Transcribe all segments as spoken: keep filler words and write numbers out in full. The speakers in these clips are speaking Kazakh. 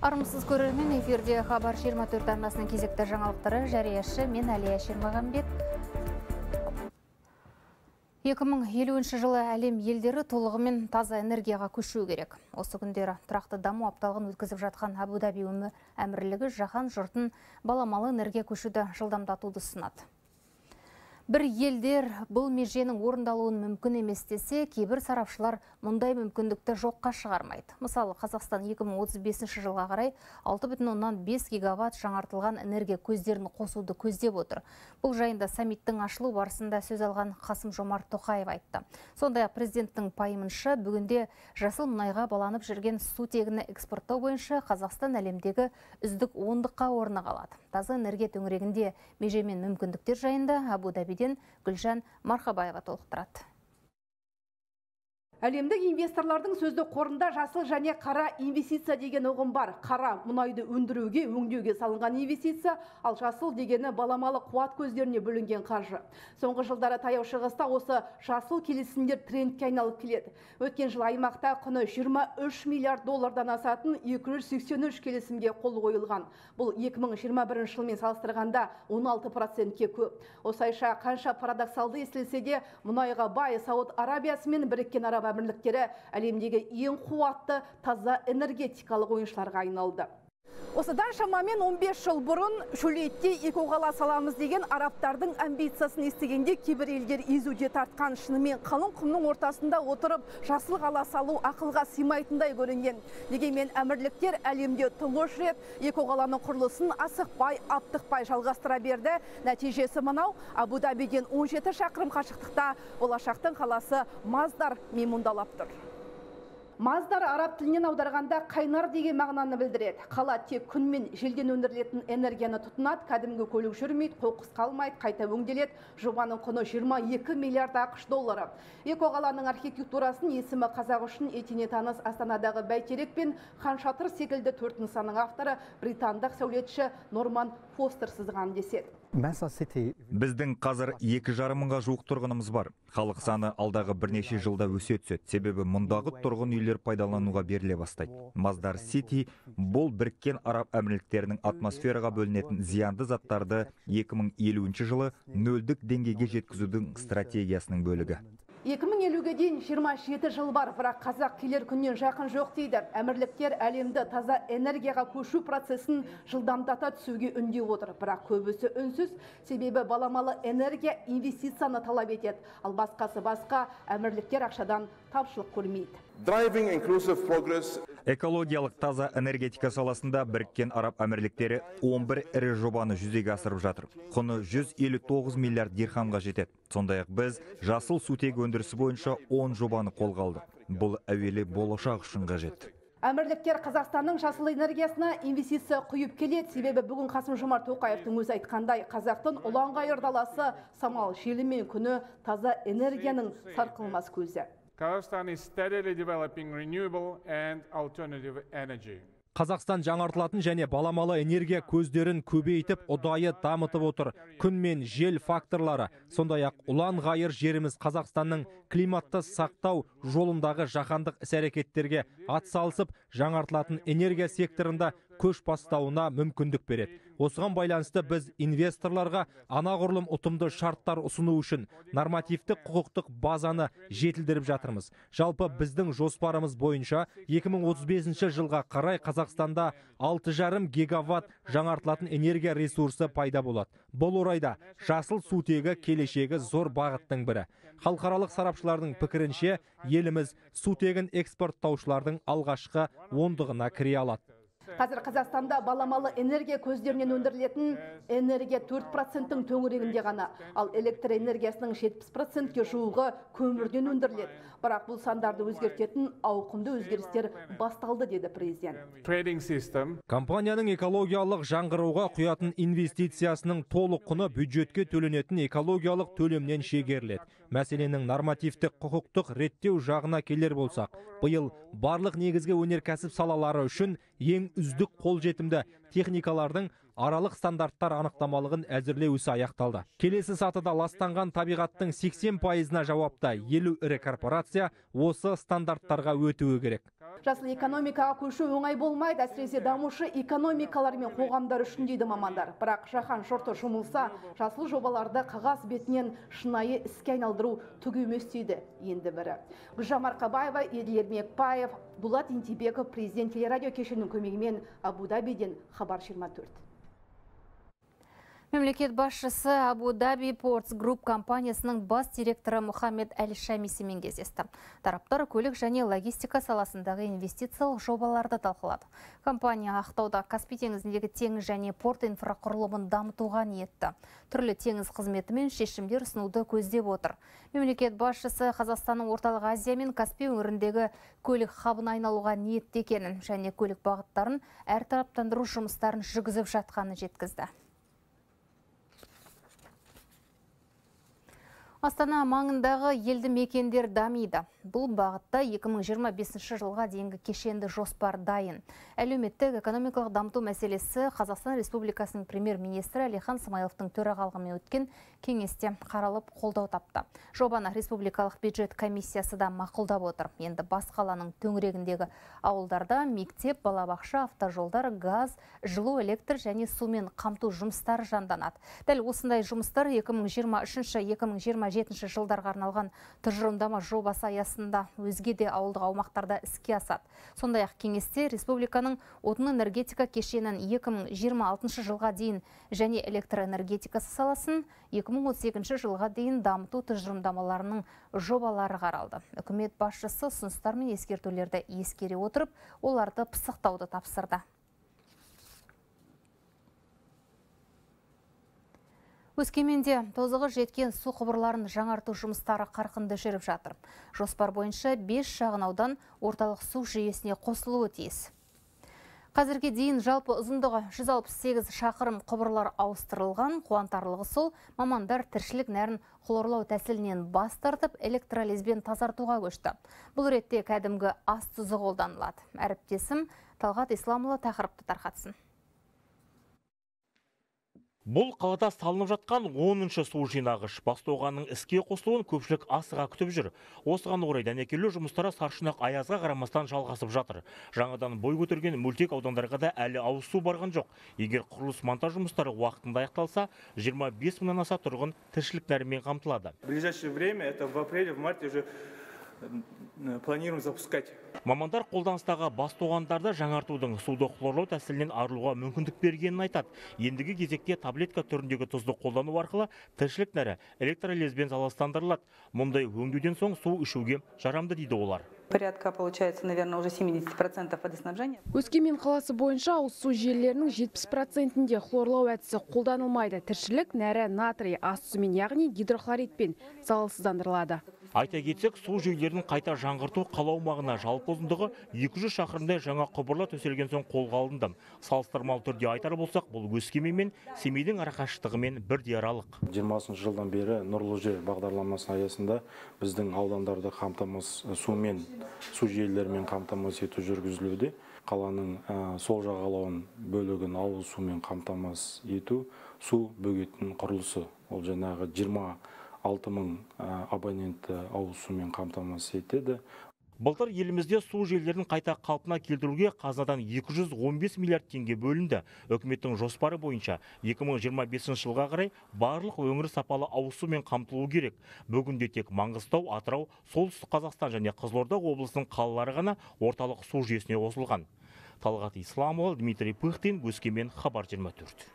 Армысыз көрермен, эфирде Хабар жиырма төрт арнасының кезекті жаңалықтары, жарияшы мен Әлия Шермағамбет. екі мың елуінші жылы әлем елдері толығымен таза энергияға көшу керек. Осы күндері тұрақты даму апталығын өткізіп жатқан Абу Даби әмірлігі жаһан жұртын баламалы энергия көшуді жылдамдатуды сынады. Бір елдер бұл меженің орындалуын мүмкін еместесе, кейбір сарапшылар мұндай мүмкіндікті жоққа шығармайды. Мысалы, Қазақстан екі мың отыз бесінші жылға қарай алты бүтін оннан бес гигаватт жаңартылған энергия көздерін қосуды көздеп отыр. Бұл жайында саммиттің ашылу барысында сөз алған Қасым Жомартұғаев айтты. Сондай президенттің пайымынша, бүгінде жасыл мұнайға баланып жүрген су тегіні экспорттау бойынша Қазақстан әлемдегі үздік ондыққа орнығалады. Таза энергия төңірегінде меже мен мүмкіндіктер жайында Абу Даби Гүлжан Мархабаева толықтырады. Әлемдік инвесторлардың сөзді қорында жасыл және қара инвестиция деген ұғым бар. Қара мұнайды өндіруге, өңдеуге салынған инвестиция, ал жасыл дегені баламалы қуат көздеріне бөлінген қаржы. Соңғы жылдары Таяу Шығыста осы жасыл келісімдер трендке айналып келеді. Өткен жыл аймақта құны жиырма үш миллиард доллардан асатын екі жүз сексен үш келісімге қол қойылған. Бұл екі мың жиырма бірінші жылмен салыстырғанда он алты процентке көп. Осайша, қанша парадоксалды естілсе де, мұнайға бай Сауд Арабиясымен біріккен араб әмірліктері әлемдегі ең қуатты таза энергетикалық ойыншыларға айналды. Осыдан шамамен он бес жыл бұрын Шөлейтте экоғала саламыз деген арабтардың амбициясын естігенде кейбір елдер езуде тартқан, шынымен қалың құмның ортасында отырып жасыл қала салу ақылға сыймайтындай көрінген. Дегенмен әмірліктер әлемде тұңғыш рет экоғаланың құрылысын асықпай, аптықпай жалғастыра берді. Нәтижесі мынау: Абу-Дабиден он жеті шақырым қашықтықта болашақтың қаласы Маздар меймұндалап тұр. Маздар араб тілінен аударғанда қайнар деген мағынаны білдіреді. Қала тек күн мен желден өндірілетін энергияны тұтынады, кәдімгі көлік жүрмейді, қоқыс қалмайды, қайта өңделеді. Жобаның құны жиырма екі миллиард ақш доллары. Экоғаланың архитектурасын есімі қазақ үшін етене таныс Астанадағы Бәйтерек пен Ханшатыр секілді төрт нысанның авторы британдық сәулетші Норман Фостерсызған деседі. Біздің қазір екі жарым мыңға жуық тұрғынымыз бар. Халық саны алдағы бірнеше жылда өсе түседі, себебі мұндағы тұрғын үйлер пайдалануға беріле бастайды. Маздар Сити бұл біріккен араб әмірліктерінің атмосфераға бөлінетін зиянды заттарды екі мың елуінші жылы нөлдік деңгейге жеткізудің стратегиясының бөлігі. екі мың елуге дейін жиырма жеті жыл бар, бірақ қазақ келер күннен жақын жоқ дейді. Әмірліктер әлемді таза энергияға көшу процесін жылдамдата түсуге үндеп отыр, бірақ көбісі үнсіз, себебі баламалы энергия инвестицияны талап етеді, ал басқасы басқа. Әмірліктер ақшадан тапшылық көрмейді. Экологиялық таза энергетика саласында біріккен араб әмірліктері он бір ірі жобаны жүзеге асырып жатыр. Құны жүз елу тоғыз миллиард дирхамға жетеді. Сондай-ақ біз жасыл сутегі өндірісі бойынша он жобаны қолға алдық. Бұл әуелі болашақ үшін қажет. Әмірліктер Қазақстанның жасыл энергиясына инвестиция құйып келеді, себебі бүгін Қасым Жомарт Тоқаевтың өзі айтқандай, Қазақтың ұлан-ғайыр даласы самал, желі мен күні таза энергияның сарқылмас көзі. Қазақстан жаңартылатын және баламалы энергия көздерін көбейтіп, ұдайы дамытып отыр. Күн мен жел факторлары, сондай-ақ ұлан-ғайыр жеріміз Қазақстанның климатты сақтау жолындағы жаһандық іс-әрекеттерге атсалысып, жаңартылатын энергия секторында көш бастауына мүмкіндік береді. Осыған байланысты біз инвесторларға анағұрлым ұтымды шарттар ұсыну үшін нормативтік құқықтық базаны жетілдіріп жатырмыз. Жалпы біздің жоспарымыз бойынша екі мың отыз бесінші жылға қарай Қазақстанда алты жарым гигаватт жаңартылатын энергия ресурсы пайда болады. Бұл орайда жасыл сутегі келешегі зор бағыттың бірі. Халықаралық сарапшылардың пікірінше, еліміз сутегін экспорттаушылардың алғашқы ондығына кіре алады. Қазір Қазақстанда баламалы энергия көздерінен өндірілетін энергия төрт проценттің төңірегінде ғана, ал электр энергиясының жетпіс процентке жуығы көмірден өндіріледі. Бірақ бұл сандарды өзгертетін ауқымды өзгерістер басталды, деді президент. Компанияның экологиялық жаңғыруға құятын инвестициясының толық құны бюджетке төленетін экологиялық төлемнен шегеріледі. Мәселенің нормативтік құқықтық реттеу жағына келер болсақ, биыл барлық негізгі өнеркәсіп салалары үшін ең үздік қолжетімді техникалардың аралық стандарттар анықтамалығын әзірлеу ісі аяқталды. Келесі сатыда ластанған табиғаттың сексен пайызына жауапты елу ірі корпорация осы стандарттарға өтуі керек. Жасыл экономикаға көшу оңай болмайды, әсіресе дамушы экономикалар мен қоғамдар үшін, дейді мамандар. Бірақ жаһан шорты жұмылса, жасыл жобаларды қағаз бетінен шынайы іске айналдыру түгі емес дейді енді бірі. Гүлжан Марқабаева, Еділ Ермекбаев, Дулат Интибеков, президент телерадио кешенінің көмегімен Абу-Дабиден Хабар жиырма төрт. Мемлекет басшысы Abu Dhabi Ports Group компаниясының бас директоры Мұхаммед Әлішамисимен кездесті. Тараптар көлік және логистика саласындағы инвестициялық жобаларды талқылады. Компания Ақтауда Каспий теңізіндегі теңіз және порт инфрақұрылымын дамытуға ниетті. Түрлі теңіз қызметімен шешімдер ұсынуды көздеп отыр. Мемлекет басшысы Қазақстанның орталық Азия мен Каспий өңіріндегі көлік хабын айналуға ниетті екенін және көлік бағыттарын әртараптандыру жұмыстарын жүргізіп жатқанын жеткізді. Астана маңындағы елді мекендер дамиды. Бұл бағытта екі мың жиырма бесінші жылға дейінгі кешенді жоспар дайын. Әлеуметтік экономикалық дамыту мәселесі Қазақстан Республикасының премьер-министрі Алихан Смайыловтың төрағалығымен өткен кеңесте қаралып қолдау тапты. Жобаны республикалық бюджет комиссиясы да мақұлдап отыр. Енді бас қаланың төңірегіндегі ауылдарда мектеп, балабақша, автожолдар, газ, жылу, электр және сумен қамту жұмыстары жанданады. Дәл осындай жұмыстар екі мың жиырма үшінші екі мың жиырма жетінші жылдарға арналған тұжырымдама жобасы аясында өзге де ауылдық аумақтарда іске асады. Сондай-ақ кеңесте республиканың отын энергетика кешенін екі мың жиырма алтыншы жылға дейін және электроэнергетикасы саласын екі мың отыз екінші жылға дейін дамыту тұжырымдамаларының жобалары қаралды. Үкімет басшысы ұсыныстар мен ескертулерді ескере отырып, оларды пысықтауды тапсырды. Өскеменде тозығы жеткен су құбырларын жаңарту жұмыстары қарқынды жүріп жатыр. Жоспар бойынша бес шағын аудан орталық су жүйесіне қосылуы тиіс. Қазірге дейін жалпы ұзындығы жүз алпыс сегіз шақырым құбырлар ауыстырылған. Қуантарлығы сол, мамандар тіршілік нәрін хлорлау тәсілінен бас тартып, электролизбен тазартуға көшті. Бұл ретте кәдімгі ас тұзы қолданылады. Әріптесім Талғат Исламұлы тақырыпты тарқатсын. Бұл қалада салынып жатқан оныншы су жинағыш Бастоғанның іске қосылуын көпшілік асыға күтіп жүр. Осыған орай дәнекерлеу жұмыстары саршынақ аязға қарамастан жалғасып жатыр. Жаңадан бой көтерген мөлтек аудандарға да әлі ауыз су барған жоқ. Егер құрылыс монтаж жұмыстары уақытында аяқталса, жиырма бес мыңнан аса тұрғын тіршілік нәрімен қамтылады. В ближайшее время, это в апреле, в марте уже планируем запускать. Мамандар қолданыстағы Бастоғандарды жаңартудың суды хлорлау тәсілінен арылуға мүмкіндік бергенін айтады. Ендігі кезекте таблетка түріндегі тұзды қолдану арқылы тіршілік нәрі электролизбен залалсыздандырылады. Мұндай өңдеуден соң су ішуге жарамды, дейді олар. Порядка получается, наверное, уже семьдесят процентов водоснабжения. Өскемен қаласы бойынша ауыз су желілерінің жетпіс процентінде хлорлау әдісі қолданылмайды. Тіршілік нәрі натрий ас суымен, яғни гидрохлоридпен залалсыздандырылады. Айта кетсек, су жүйелерін қайта жаңғырту қала аумағына жалпы ұзындығы екі жүз шақырымдай жаңа құбырла төселген соң қолға алынды. Салыстырмалы түрде айтар болсақ, бұл Өскемен мен Семейдің арақашықтығымен бірдей аралық. жиырмасыншы жылдан бері нұрлы жер бағдарламасының аясында біздің аудандарды қамтамасыз сумен, су жүйелерімен қамтамасыз ету жүргізілуде. Қаланың сол жағалауын бөлігін ауыз сумен қамтамасыз ету, су бөгеттің құрылысы. Ол жаңағы жиырма алты мың абонентті ауыз сумен қамтамасыз етеді. Былтыр елімізде су желілерін қайта қалпына келтіруге қазынадан екі жүз он бес миллиард теңге бөлінді. Үкіметтің жоспары бойынша екі мың жиырма бесінші жылға қарай барлық өңір сапалы ауыз сумен қамтылуы керек. Бүгінде тек Маңғыстау, Атырау, Солтүстік Қазақстан және Қызылорда облысының қалалары ғана орталық су жүйесіне қосылған. Талғат Исламұлы, Дмитрий Пыхтин, Өскемен, Хабар жиырма төрт.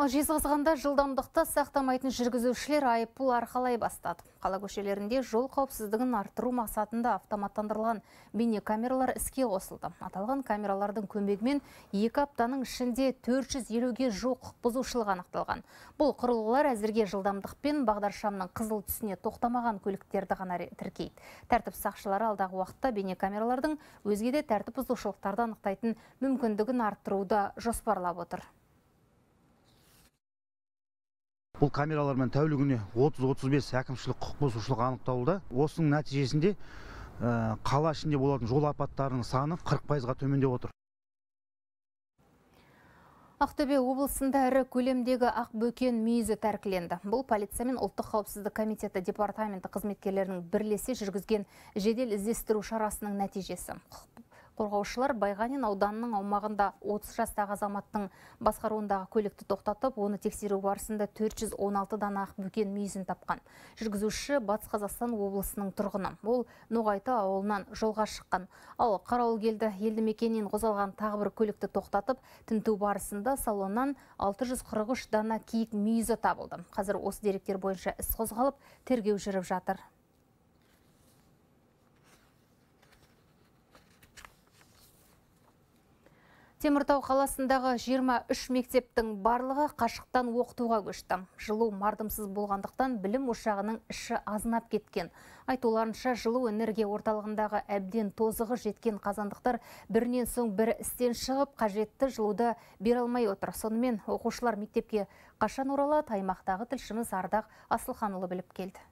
Жезқазғанда жылдамдықты сақтамайтын жүргізушілер айыппұл арқалай бастады. Қала көшелерінде жол қауіпсіздігін арттыру мақсатында автоматтандырылған бейнекамералар іске қосылды. Аталған камералардың көмегімен екі аптаның ішінде төрт жүз елуге жоқ бұзушылық анықталған. Бұл құрылғылар әзірге жылдамдықпен бағдаршамның қызыл түсіне тоқтамаған көліктерді ғана тіркейді. Тәртіп сақшылары алдағы уақытта бейнекамералардың өзге де тәртіп бұзушылықтарды анықтайтын мүмкіндігін арттыруды жоспарлап отыр. Бұл камералармен тәулігіне отыз отыз бес әкімшілік құқық бұзушылық анықталды. Осының нәтижесінде қала ішінде болатын жол апаттарының саны қырық пайызға төмендеп отыр. Ақтөбе облысында әрі көлемдегі ақбөкен мүйізі тәркіленді. Бұл полиция мен ұлттық қауіпсіздік комитеті департаменті қызметкерлерінің бірлесе жүргізген жедел іздестіру шарасының нәтижесі. Қорғаушылар Байғанин ауданының аумағында отыз жастағы азаматтың басқаруындағы көлікті тоқтатып, оны тексеру барысында төрт жүз он алты дана ақбөкен мүйізін тапқан. Жүргізуші Батыс Қазақстан облысының тұрғыны. Ол Ноғайты ауылынан жолға шыққан. Ал Қарауылкелді елді мекенінен қозғалған тағы бір көлікті тоқтатып, тінту барысында салоннан алты жүз қырық үш дана киік мүйізі табылды. Қазір осы деректер бойынша іс қозғалып, тергеу жүріп жатыр. Теміртау қаласындағы жиырма үш мектептің барлығы қашықтан оқытуға көшті. Жылу мардымсыз болғандықтан білім ошағының іші азынап кеткен. Айтуларынша жылу энергия орталығындағы әбден тозығы жеткен қазандықтар бірінен соң бір істен шығып, қажетті жылуды бере алмай отыр. Сонымен оқушылар мектепке қашан оралады, аймақтағы тілшіміз Ардақ Асылханұлы біліп келді.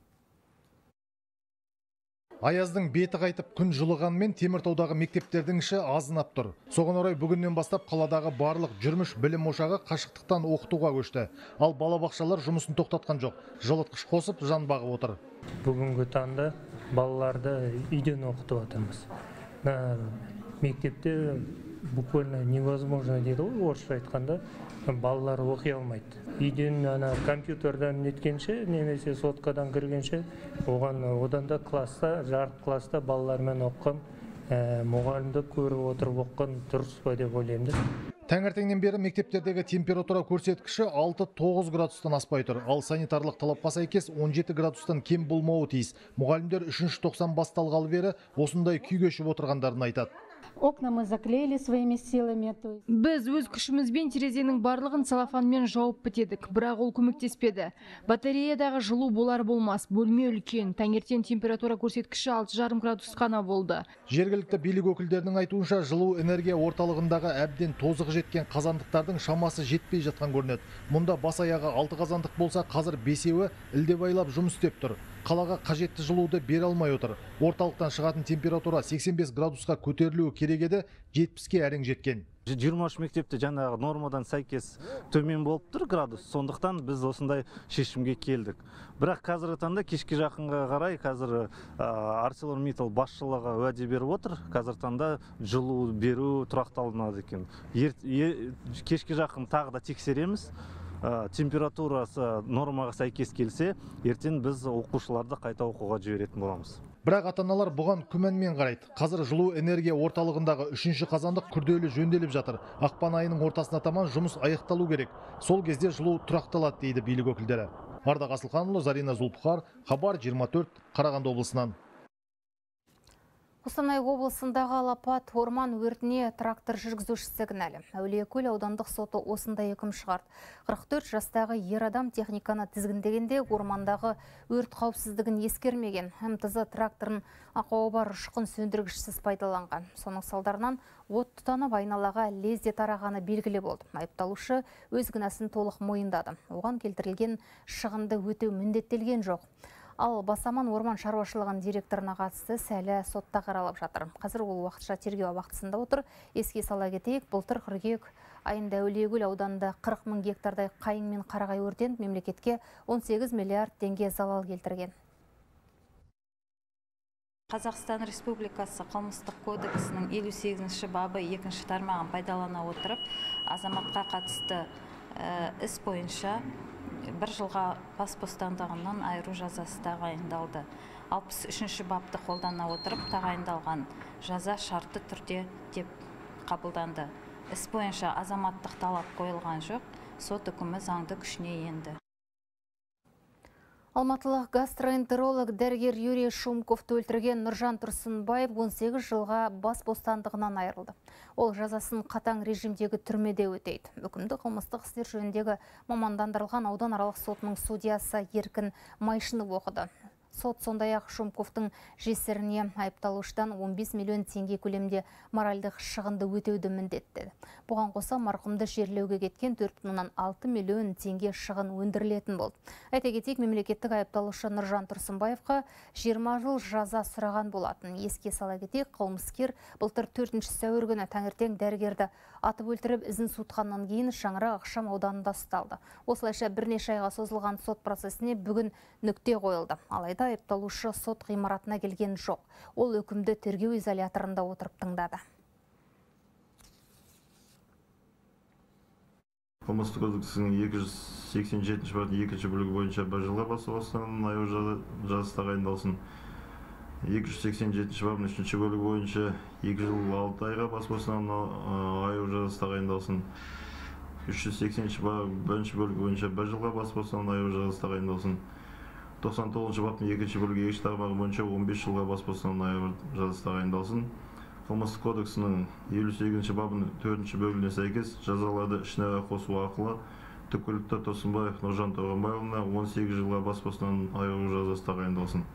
Аяздың беті қайтып күн жылығанмен Теміртаудағы мектептердің іші азынап тұр. Соған орай бүгіннен бастап қаладағы барлық жиырма үш білім ошағы қашықтықтан оқытуға көшті. Ал балабақшалар жұмысын тоқтатқан жоқ. Жылытқыш қосып жан бағып отыр. Бүгінгі таңда балаларды үйден оқытып отырмыз. Мектепте буквально невозможно дейді ғой, орысша айтқанда, балалар оқи алмайды. Үйден ана компьютердан неткенше, немесе соткадан кіргенше, оған одан да класста, жарты класста балалармен оққан, мұғалімді көріп отырып оққан дұрыс па деп ойлаймын. Таңертеңнен бері мектептердегі температура көрсеткіші алты тоғыз градустан аспай тұр. Ал санитарлық талапқа сәйкес он жеті градустан кем болмауы тиіс. Мұғалімдер үшінші тоқсан басталғалы бері осындай күй кешіп отырғандарын айтады. Окна мы заклеили своими силами. Біз өз күшімізбен терезенің барлығын салафанмен жауып бітедік, бірақ ол көмектеспеді. Батареядағы жылу болар болмас, бөлме үлкен. Таңертең температура көрсеткіші алты жарым градус қана болды. Жергілікті билік өкілдерінің айтуынша, жылу энергия орталығындағы әбден тозығы жеткен қазандықтардың шамасы жетпей жатқан көрінеді. Мұнда бас аяғы алты қазандық болса, қазір бесеуі ілдебайлап жұмыс істеп тұр. Қалаға қажетті жылуды бере алмай отыр. Орталықтан шығатын температура сексен бес градусқа көтерілуі керек еді, жетпіске әрең жеткен. жиырма үш мектепте жаңағы нормадан сәйкес төмен болып тұр градус. Сондықтан біз осындай шешімге келдік. Бірақ қазіргі таңда кешке жақынға қарай қазір ArcelorMittal басшылығы уәде беріп отыр. Қазіргі таңда жылу беру тұрақталынады екен. Кешке жақын тағы да тексереміз. Температурасы нормаға сәйкес келсе, ертең біз оқушыларды қайта оқуға жіберетін боламыз. Бірақ ата-аналар бұған күмәнмен қарайды. Қазір жылу энергия орталығындағы үшінші қазандық күрделі жөнделіп жатыр. Ақпан айының ортасына таман жұмыс аяқталу керек. Сол кезде жылу тұрақталады дейді билік өкілдері. Ардақ Асылханұлы, Зарина Зулпухар, Хабар жиырма төрт, Қарағанды облысынан. Қостанай облысындағы алапат орман өртіне трактор жүргізушісі кінәлі. Әулиекөл аудандық соты осындай үкім шығарды. қырық төрт жастағы ер адам техниканы тізгіндегенде ормандағы өрт қауіпсіздігін ескермеген. эм тэ зэ тракторын ақауы бар ұшқын сөндіргішсіз пайдаланған. Соның салдарынан от тұтанып айналаға лезде тарағаны белгілі болды. Айыпталушы өз кінәсін толық мойындады. Оған келтірілген шығынды өтеу міндеттелген жоқ. Ал Басаман орман шаруашылығының директорына қатысты сәлі сотта қаралып жатыр. Қазір ол уақытша тергеу уақытысында отыр. Еске сала кетейік, былтыр қыркүйек айында Әулиекөл ауданында қырық мың гектардай қайың мен қарағай өртеніп, мемлекетке он сегіз миллиард теңге залал келтірген. Қазақстан Республикасы қылмыстық кодексінің елу сегізінші бабы екінші тармағын пайдалана отырып, азаматқа қатысты іс бойынша бір жылға бас бостандығынан айыру жазасы тағайындалды. алпыс үшінші бапты қолдана отырып тағайындалған жаза шартты түрде деп қабылданды. Іс бойынша азаматтық талап қойылған жоқ, сот үкімі заңды күшіне енді. Алматылық гастроэнтеролог дәрігер Юрий Шумковты өлтірген Нұржан Тұрсынбаев он сегіз жылға бас бостандығынан айырылды. Ол жазасын қатаң режимдегі түрмеде өтейді. Үкімді қылмыстық істер жөніндегі мамандандырылған ауданаралық сотының судьясы Еркін Майшынов оқыды. Сот сондай-ақ Шумковтың жесіріне айыпталуштан он бес миллион теңге көлемде моральдық шығынды өтеуді міндеттеді. Бұған қоса марқұмды жерлеуге кеткен төрт бүтін оннан алты миллион теңге шығын өндірілетін болды. Айта кетейік, мемлекеттік айыпталушы Нұржан Тұрсынбаевқа жиырма жыл жаза сұраған болатын. Еске сала кетейік, қылмыскер былтыр төртінші сәуір күні таңертең дәрігерді атып өлтіріп ізін суытқаннан кейін Шаңырақ ықшам ауданында ұсталды. Осылайша бірнеше айға созылған сот процесіне бүгін нүкте қойылды. Алайда айыпталушы сот ғимаратына келген жоқ. Ол өкімді тергеу изоляторында отырып тыңдады. Қылмыстық кодексінің екі жүз сексен жетінші бабының екінші бөлігі бойынша бір жылға бас бостандығынан айыру жазасы тағайындалсын. екі жүз сексен жетінші бабының үшінші бөлігі бойынша екі жыл алты айға бас бостандығынан айыру жазасы тағайындалсын. үш жүз сексенінші бабының бірінші бөлігі бойынша бір жылға бас бостандығынан айыру жазасы тағайындалсын. тоқсан тоғызыншы баптың екінші бөлігі екінші тармағы бойынша он бес жылға бас бостандығынан айыру жазасы тағайындалсын. Қылмыстық кодексінің елу сегізінші бабының төртінші бөлігіне сәйкес жазаларды ішінара қосу арқылы түпкілікті Тұрсынбаев Нұржан Тұрғанбайұлына он сегіз жылға бас бостандығынан айыру жазасы тағайындалсын.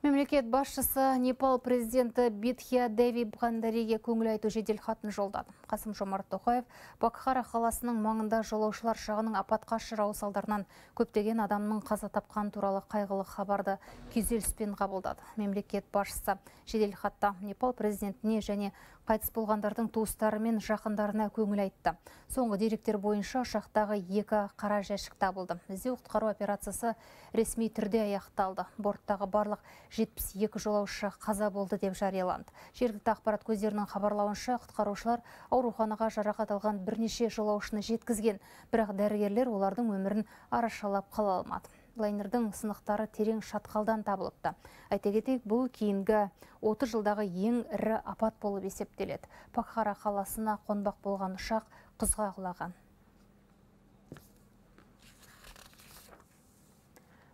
Мемлекет басшысы Непал президенті Битхия Дэви Бхандариге көңіл айту жеделхатын жолдады. Қасым Жомартұғаев Бакхара қаласының маңында жолаушылар ұшағының апатқа ұшырауы салдарынан көптеген адамның қаза тапқан туралы қайғылы хабарды күйзеліспен қабылдады. Мемлекет басшысы жеделхатта Непал президентіне және қайтыс болғандардың туыстары мен жақындарына көңіл айтты. Соңғы деректер бойынша ұшақтағы екі қара жәшік табылды. Іздеу-құтқару операциясы ресми түрде аяқталды. Борттағы барлық жетпіс екі жолаушы қаза болды деп жарияланды. Жергілікті ақпарат көздерінің хабарлауынша, құтқарушылар ауруханаға жарақат алған бірнеше жолаушыны жеткізген, бірақ дәрігерлер олардың өмірін арашалап қала алмады. Лайнердің сынықтары терең шатқалдан табылыпты. Айта кетейік, бұл кейінгі отыз жылдағы ең ірі апат болып есептеледі. Бакхара қаласына қонбақ болған ұшақ құзға құлаған.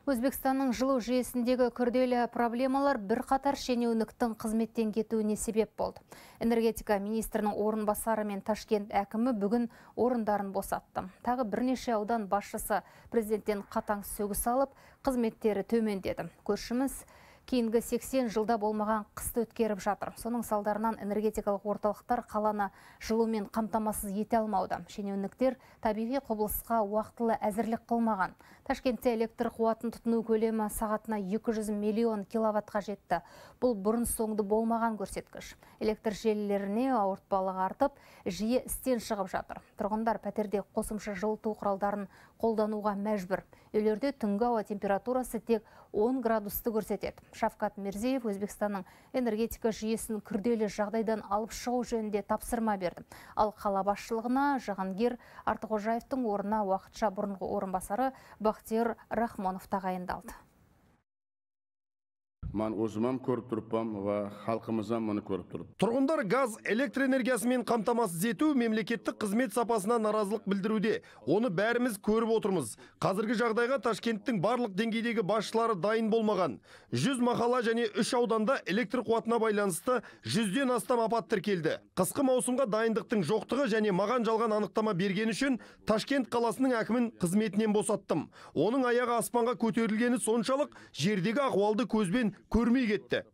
Өзбекстанның жылу жүйесіндегі күрделі проблемалар бірқатар шенеуніктің қызметтен кетуіне себеп болды. Энергетика министрінің орынбасары мен Ташкент әкімі бүгін орындарын босатты. Тағы бірнеше аудан басшысы президенттен қатаң сөгіс алып, қызметтері төмендеді. Көршіміз кейінгі сексен жылда болмаған қысты өткеріп жатыр. Соның салдарынан энергетикалық орталықтар қаланы жылумен қамтамасыз ете алмауда. Шенеуніктер табиғи құбылысқа уақытылы әзірлік қылмаған. Ташкентте электр қуатын тұтыну көлемі сағатына екі жүз миллион киловаттқа жетті. Бұл бұрын соңды болмаған көрсеткіш. Электр желілеріне ауыртпалық артып, жиі істен шығып жатыр. Тұрғындар пәтерде қосымша жылыту құралдарын қолдануға мәжбүр. Үйлерде түнгі ауа температурасы тек он градусты көрсетеді. Шавкат Мерзеев Өзбекстанның энергетика жүйесін күрделі жағдайдан алып шығу жөнінде тапсырма берді. Ал қала басшылығына Жағангер Артықожаевтың орнына уақытша бұрынғы орынбасары Бахтияр Рахмонов тағайындалды. Тұрғындар газ, электр энергиясымен қамтамасыз ету мемлекеттік қызмет сапасына наразылық білдіруде. Оны бәріміз көріп отырмыз. Қазіргі жағдайға Ташкенттің барлық деңгейдегі басшылары дайын болмаған. жүз махалла және үш ауданда электр қуатына байланысты жүзден астам апат тіркелді. Қысқы маусымға дайындықтың жоқтығы және маған жалған анықтама берген үшін Ташкент қаласының әкімін қызметінен босаттым. Оның аяғы аспанға көтерілгені соншалық, жердегі ахуалды көзбен көрмей кетті.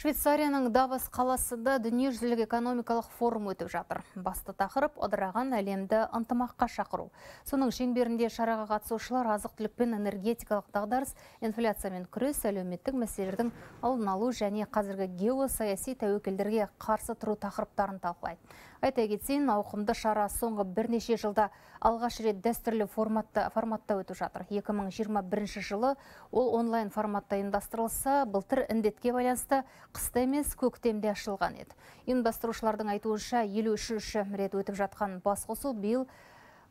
Швейцарияның Давос қаласында дүниежүзілік экономикалық форум өтіп жатыр. Басты тақырып ыдыраған әлемді ынтымаққа шақыру. Соның шеңберінде шараға қатысушылар азық-түлікпен энергетикалық дағдарыс, инфляциямен күрес, әлеуметтік мәселелердің алдын алу және қазіргі геосаяси тәуекелдерге қарсы тұру тақырыптарын талқылайды. Айта кетейін, ауқымды шара соңғы бірнеше жылда алғаш рет дәстүрлі форматта, форматта өтіп жатыр. екі мың жиырма бірінші жылы ол онлайн форматта ұйымдастырылса, былтыр індетке байланысты қыста емес көктемде ашылған еді. Ұйымдастырушылардың айтуынша елу үшінші рет өтіп жатқан басқосу биыл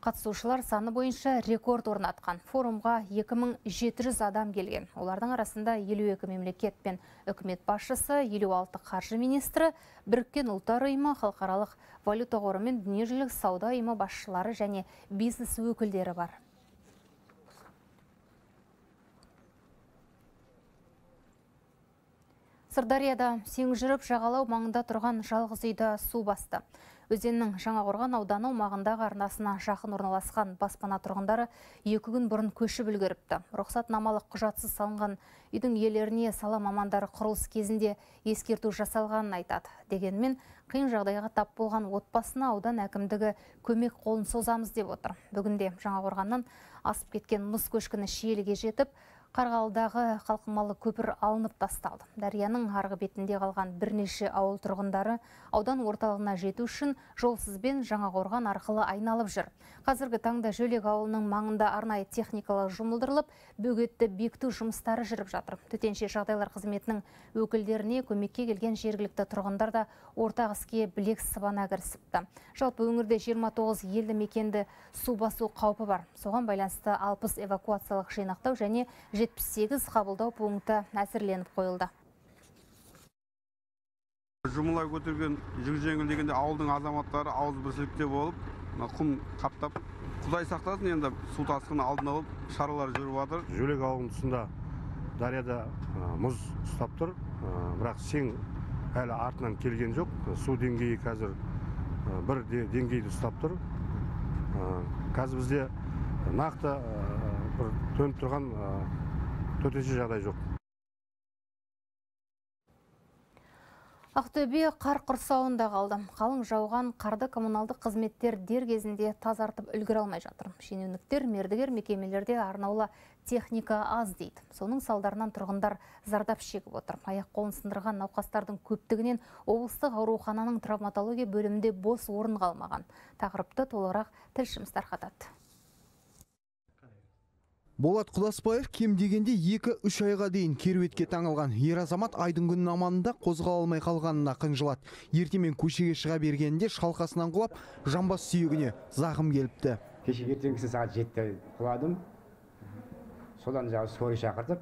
қатысушылар саны бойынша рекорд орнатқан. Форумға екі мың жеті жүз адам келген. Олардың арасында елу екі мемлекет пен үкімет басшысы, елу алты қаржы министрі, Біріккен Ұлттар Ұйымы, Халықаралық валюта қоры мен дүниежүзілік сауда ұйымы басшылары және бизнес өкілдері бар. Сырдарияда сең жүріп жағалау маңында тұрған жалғыз үйді су басты. өзеннің Жаңақорған ауданы аумағындағы арнасына жақын орналасқан баспана тұрғындары екі күн бұрын көшіп үлгеріпті. Рұқсатнамалық құжатсыз салынған үйдің иелеріне сала мамандары құрылыс кезінде ескерту жасалғанын айтады. Дегенмен, қиын жағдайға тап болған отбасына аудан әкімдігі көмек қолын созамыз деп отыр. Бүгінде Жаңақорғаннан асып кеткен мұз көшкіні шиеліге жетіп, Қарғалыдағы қалқымалы көпір алынып тасталды. Дарияның арғы бетінде қалған бірнеше ауыл тұрғындары аудан орталығына жету үшін жолсызбен Жаңақорған арқылы айналып жүр. Қазіргі таңда Жөлек ауылының маңында арнайы техникалар жұмылдырылып, бөгетті бекіту жұмыстары жүріп жатыр. Төтенше жағдайлар қызметінің өкілдеріне көмекке келген жергілікті тұрғындар да ортақ іске білек сыбана кірісіпті. Жалпы өңірде жиырма тоғыз елді мекенді су басу қаупі бар. Соған байланысты алпыс эвакуациялық жинақтау және жетпіс сегіз қабылдау пункті әзірленіп қойылды. Жұмылай көтерген жүк жеңілдегенде ауылдың азаматтары ауыз біршілікте болып, құм қаптап, құдай сақтасын, енді су тасқыны алдын алып, шаралар жүріп жатыр. Жөлек ауылының тұсында дарияда мұз ұстап тұр, бірақ сең әлі артынан келген жоқ. Су деңгейі қазір бір деңгейді ұстап тұр. Қазір бізде нақты төніп тұрған төтенше жағдай жоқ. Ақтөбе қар құрсауында қалды. Қалың жауған қарды коммуналдық қызметтер дер кезінде тазартып үлгере алмай жатыр. Шенеуніктер, мердігер мекемелерде арнаулы техника аз дейді. Соның салдарынан тұрғындар зардап шегіп отыр. Аяқ қолын сындырған науқастардың көптігінен облыстық аурухананың травматология бөлімінде бос орын қалмаған. Тақырыпты толырақ тілшіміз тарқатады. Болат Құласбаев кем дегенде екі-үш айға дейін керуетке таңылған. Ер азамат айдың күннің аманында қозғала алмай қалғанына қынжылады. Ертемен көшеге шыға бергенде шалқасынан құлап, жамбас сүйегіне зақым келіпті. Кеше ертеңгісі сағат жетіде құладым. Содан жағы скорый шақыртып,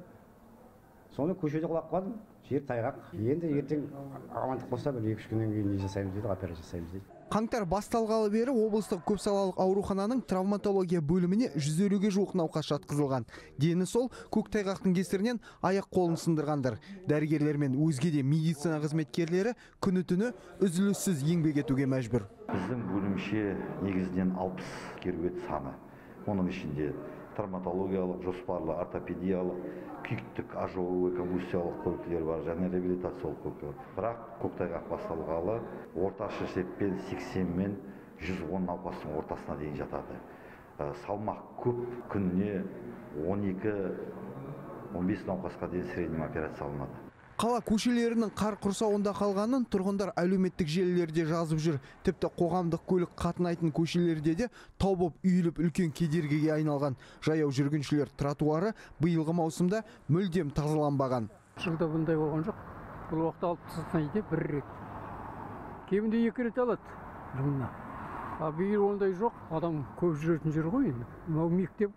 соны көшеде құлап қалдым. Жер тайғақ. Енді ертең амандық болса бір екі-үш күннен кейін не жасаймыз дейді, операция жасаймыз дейді. Қаңтар басталғалы бері облыстық көпсалалық аурухананың травматология бөліміне жүз елуге жуық науқас жатқызылған. Дені сол көктайғақтың кесірінен аяқ қолын сындырғандар. Дәрігерлер мен өзге де медицина қызметкерлері күні-түні үзіліссіз еңбек етуге мәжбүр. Біздің бөлімше негізінен алпыс керует саны. Оның ішінде травматологиялық, жоспарлы, ортопедиялық, күйіктік, ажуы, конвульсиялық көліктер бар, және реабилитациялық көліктер. Бірақ көктайғақ басталғалы орташа есеппен сексен мен жүз он науқастың ортасына дейін жатады. Салмақ көп, күніне он екі он бес науқасқа дейін среднем операция алынады. Қала көшелерінің қар құрсауында қалғанын тұрғындар әлеуметтік желілерде жазып жүр. Тіпті қоғамдық көлік қатынайтын көшелерде де тау боп үйіліп үлкен кедергіге айналған. Жаяу жүргіншілер тротуары биылғы маусымда мүлдем тазаланбаған. Жылда бұндай болған жоқ. Бұл уақытта алып тастайтын үйде бір рет. Кемінде екі рет алады жылына. А биыл ондай жоқ. Адам көп жүретін жер ғой енді. Мынау мектеп.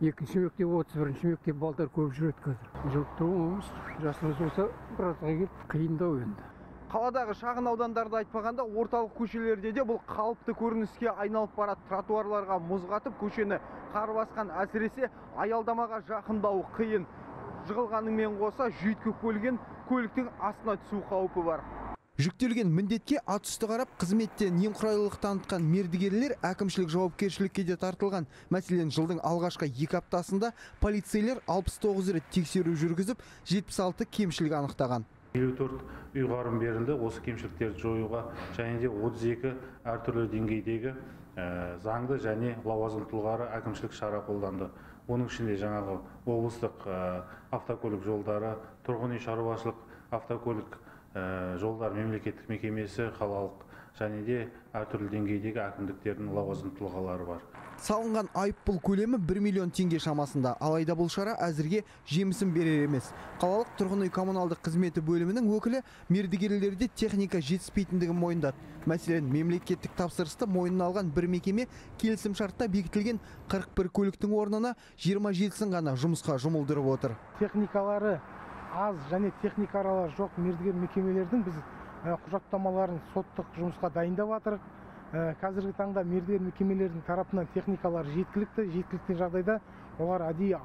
Екінші мектеп, отыз бірінші мектеп балдар көп жүреді қазір. Жылып тұруымыз, жасымыз болса, біразға келіп қиындау енді. Қаладағы шағын аудандарды айтпағанда, орталық көшелерде де бұл қалыпты көрініске айналып барады. Тротуарларға мұзғатып, көшені қар басқан, әсіресе аялдамаға жақындауы қиын. Жығылғанымен қоса жүйткіп көлген көліктің астына түсу қаупі бар. Жүктелген міндетке ат үсті қарап, қызметтен немқұрайлық танытқан мердігерлер әкімшілік жауапкершілікке де тартылған. Мәселен, жылдың алғашқы екі аптасында полицейлер алпыс тоғыз рет тексеру жүргізіп, жетпіс алты кемшілік анықтаған. елу төрт ұйғарым берілді, осы кемшіліктерді жоюға, және де отыз екі әртүрлі деңгейдегі заңды және лауазым тұлғары әкімшілік шара қолданды. Оның ішінде жаңағы облыстық автокөлік жолдары, тұрғын үй шаруашылық автокөлік жолдар мемлекеттік мекемесі, қалалық және де әртүрлі деңгейдегі әкімдіктердің лауазымды тұлғалары бар. Салынған айыппұл көлемі бір миллион теңге шамасында, алайда бұл шара әзірге жемісін берер емес. Қалалық тұрғын үй коммуналдық қызметі бөлімінің өкілі мердігерлерде техника жетіспейтіндігін мойындады. Мәселен, мемлекеттік тапсырысты мойнына алған бір мекеме келісімшартта бекітілген қырық бір көліктің орнына жиырма жетісін ғана жұмысқа жұмылдырып отыр. Техникалары аз және техникалар жоқ мердігер мекемелердің біз құжаттамаларын соттық жұмысқа дайындап жатырық. Қазіргі таңда мердігер мекемелердің тарапынан техникалар жеткілікті, жеткілікті жағдайда олар әдейі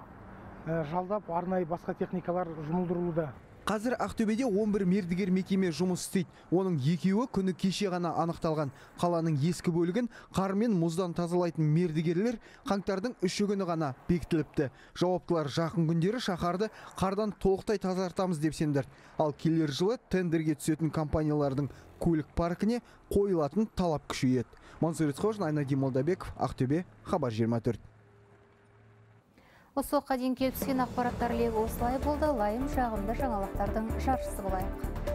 жалдап арнайы басқа техникалар жұмылдырылуда. Қазір Ақтөбеде он бір мердігер мекеме жұмыс істейді. Оның екеуі күні кеше ғана анықталған. Қаланың ескі бөлігін қармен мұздан тазалайтын мердігерлер қаңтардың үші күні ғана бекітіліпті. Жауаптылар жақын күндері шаһарды қардан толықтай тазартамыз деп сендірді. Ал келер жылы тендерге түсетін компаниялардың көлік паркіне қойылатын талап күшейеді. Мансұр Исқожин, Айнадин Молдабеков, Ақтөбе, Хабар жиырма төрт. Осы уақытқа дейін келіп түскен ақпараттар легі осылай болды. Лайым жағымды жаңалықтардың жаршысы болайық.